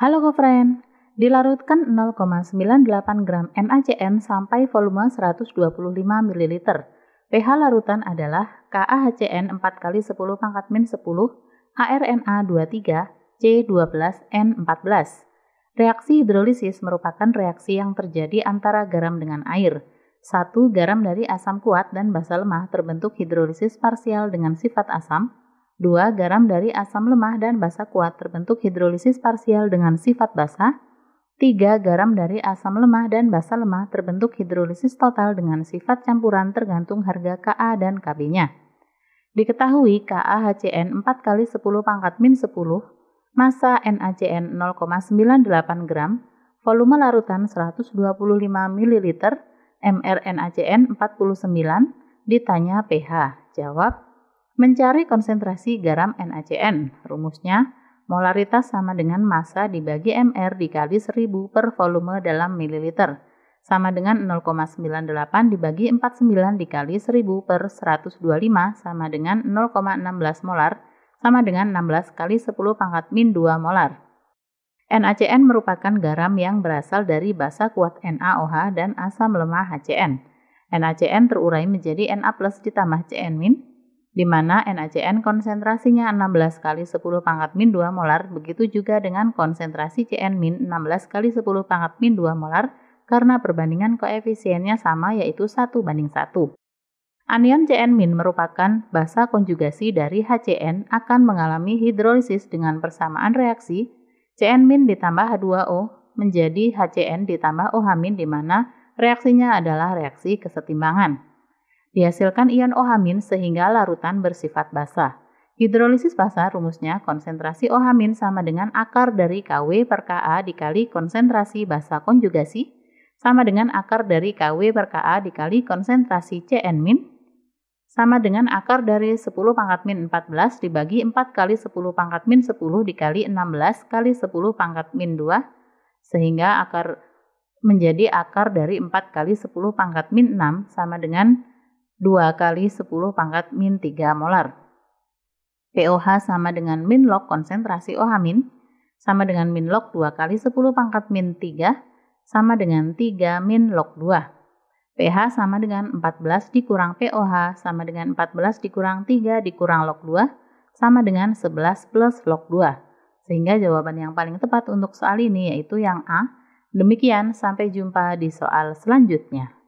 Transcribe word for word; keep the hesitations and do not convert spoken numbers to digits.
Halo Kofren, dilarutkan nol koma sembilan delapan gram NaCN sampai volume seratus dua puluh lima mililiter. pH larutan adalah Ka H C N empat kali sepuluh pangkat min sepuluh, arna dua puluh tiga, C dua belas, N empat belas. Reaksi hidrolisis merupakan reaksi yang terjadi antara garam dengan air. satu. Garam dari asam kuat dan basa lemah terbentuk hidrolisis parsial dengan sifat asam. dua. Garam dari asam lemah dan basa kuat terbentuk hidrolisis parsial dengan sifat basa. tiga. Garam dari asam lemah dan basa lemah terbentuk hidrolisis total dengan sifat campuran tergantung harga Ka dan Kb-nya. Diketahui KaHCN empat kali sepuluh pangkat min sepuluh, massa NaCN nol koma sembilan delapan gram, volume larutan seratus dua puluh lima mililiter, M R NaCN empat puluh sembilan, ditanya pH. Jawab: mencari konsentrasi garam NaCN. Rumusnya, molaritas sama dengan massa dibagi M R dikali seribu per volume dalam mililiter, sama dengan nol koma sembilan delapan dibagi empat puluh sembilan dikali seribu per seratus dua puluh lima, sama dengan nol koma enam belas molar, sama dengan enam belas kali sepuluh pangkat min dua molar. NaCN merupakan garam yang berasal dari basa kuat NaOH dan asam lemah HCN. NaCN terurai menjadi Na+ ditambah Cn-, di mana NaCN konsentrasinya enam belas kali sepuluh pangkat min dua molar, begitu juga dengan konsentrasi Cn- enam belas kali sepuluh pangkat min dua molar karena perbandingan koefisiennya sama, yaitu satu banding satu. Anion Cn- merupakan basa konjugasi dari HCN, akan mengalami hidrolisis dengan persamaan reaksi Cn- ditambah H dua O menjadi HCN ditambah OH-, di mana reaksinya adalah reaksi kesetimbangan. Dihasilkan ion OH- sehingga larutan bersifat basa. Hidrolisis basa, rumusnya, konsentrasi OH- sama dengan akar dari Kw per Ka dikali konsentrasi basa konjugasi, sama dengan akar dari Kw per Ka dikali konsentrasi Cn-, sama dengan akar dari sepuluh pangkat min empat belas dibagi empat kali sepuluh pangkat min sepuluh dikali enam belas kali sepuluh pangkat min dua, sehingga akar menjadi akar dari empat kali sepuluh pangkat min enam, sama dengan dua kali sepuluh pangkat min tiga molar. pOH sama dengan min log konsentrasi OH-, sama dengan min log dua kali sepuluh pangkat min tiga, sama dengan tiga min log dua. pH sama dengan empat belas dikurang pOH, sama dengan empat belas dikurang tiga dikurang log dua, sama dengan sebelas plus log dua. Sehingga jawaban yang paling tepat untuk soal ini yaitu yang A. Demikian, sampai jumpa di soal selanjutnya.